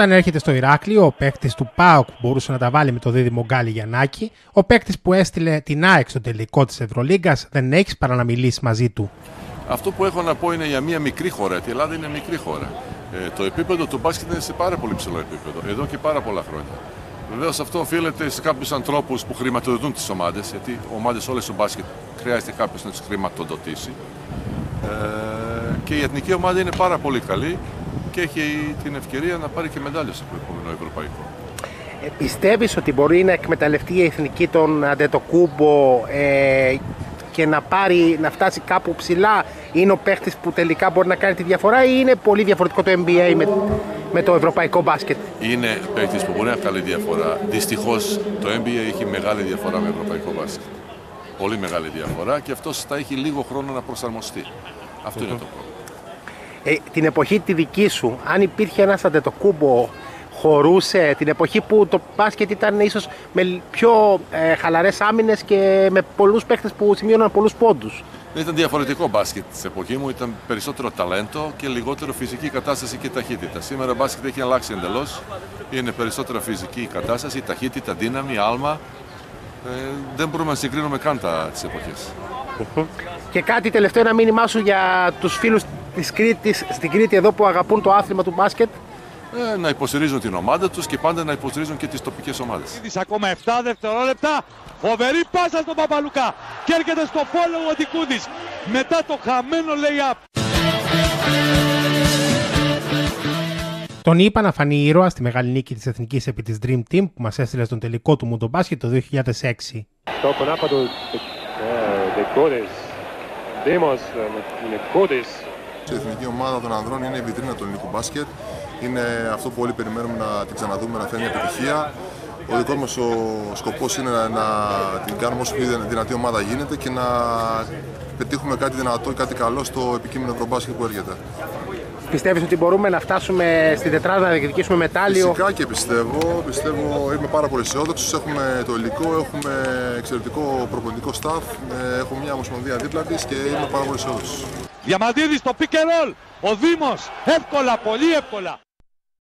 Όταν έρχεται στο Ηράκλειο, ο παίκτης του ΠΑΟΚ μπορούσε να τα βάλει με το δίδυμο Γκάλη Γιαννάκη. Ο παίκτης που έστειλε την ΑΕΚ στο τελικό της Ευρωλίγκας, δεν έχεις παρά να μιλήσεις μαζί του. Αυτό που έχω να πω είναι για μια μικρή χώρα, γιατί η Ελλάδα είναι μικρή χώρα. Το επίπεδο του μπάσκετ είναι σε πάρα πολύ ψηλό επίπεδο, εδώ και πάρα πολλά χρόνια. Βεβαίως αυτό οφείλεται σε κάποιους ανθρώπους που χρηματοδοτούν τις ομάδες, γιατί ομάδες όλες στο μπάσκετ χρειάζεται κάποιος να τις χρηματοδοτήσει. Και η εθνική ομάδα είναι πάρα πολύ καλή και έχει την ευκαιρία να πάρει και μετάλλια στο επόμενο ευρωπαϊκό. Πιστεύεις ότι μπορεί να εκμεταλλευτεί η εθνική τον Αντετοκούμπο και να φτάσει κάπου ψηλά? Είναι ο παίχτης που τελικά μπορεί να κάνει τη διαφορά, ή είναι πολύ διαφορετικό το NBA με το ευρωπαϊκό μπάσκετ? Είναι παίχτης που μπορεί να κάνει διαφορά. Δυστυχώς το NBA έχει μεγάλη διαφορά με ευρωπαϊκό μπάσκετ. Πολύ μεγάλη διαφορά, και αυτός θα έχει λίγο χρόνο να προσαρμοστεί. Αυτό είναι το πρόβλημα. Την εποχή τη δική σου, αν υπήρχε ένας Αντετοκούμπο, χωρούσε? Την εποχή που το μπάσκετ ήταν ίσως με πιο χαλαρές άμυνες και με πολλούς παίχτες που σημείωναν πολλούς πόντους. Ήταν διαφορετικό μπάσκετ της εποχή μου, ήταν περισσότερο ταλέντο και λιγότερο φυσική κατάσταση και ταχύτητα. Σήμερα μπάσκετ έχει αλλάξει εντελώς, είναι περισσότερο φυσική κατάσταση, ταχύτητα, δύναμη, άλμα. Δεν μπορούμε να συγκρίνουμε καν τις εποχές. Και κάτι τελευταίο, ένα μήνυμά σου για τους φίλους της Κρήτης, στην Κρήτη εδώ, που αγαπούν το άθλημα του μπάσκετ? Να υποστηρίζουν την ομάδα τους και πάντα να υποστηρίζουν και τις τοπικές ομάδες. Ακόμα 7 δευτερόλεπτα, φοβερή πάσα στον Παπαλουκά και έρχεται στο φόλο ο Ντικούδης μετά το χαμένο lay-up. Τον είπα να φανεί ήρωα στη μεγάλη νίκη της Εθνικής επί της Dream Team που μας έστειλε στον τελικό του Μουντομπάσκετ το 2006. Η εθνική ομάδα των ανδρών είναι η βιτρίνα του ελληνικού μπάσκετ. Είναι αυτό που όλοι περιμένουμε να την ξαναδούμε, να φέρνει επιτυχία. Ο δικός μας ο σκοπός είναι να την κάνουμε όσο πιο δυνατή ομάδα γίνεται και να πετύχουμε κάτι δυνατό, κάτι καλό στο επικείμενο μπάσκετ που έρχεται. Πιστεύεις ότι μπορούμε να φτάσουμε στην τετράδα να διεκδικήσουμε μετάλλιο? Φυσικά και πιστεύω, είμαι πάρα πολύ αισιόδοξος. Έχουμε το υλικό, έχουμε εξαιρετικό προπονητικό staff, έχουμε μια ομοσπονδία δίπλα της και είμαι πάρα πολύ αισιόδοξος. Διαμαντίδης, το pick and roll, ο Δήμος, εύκολα, πολύ εύκολα.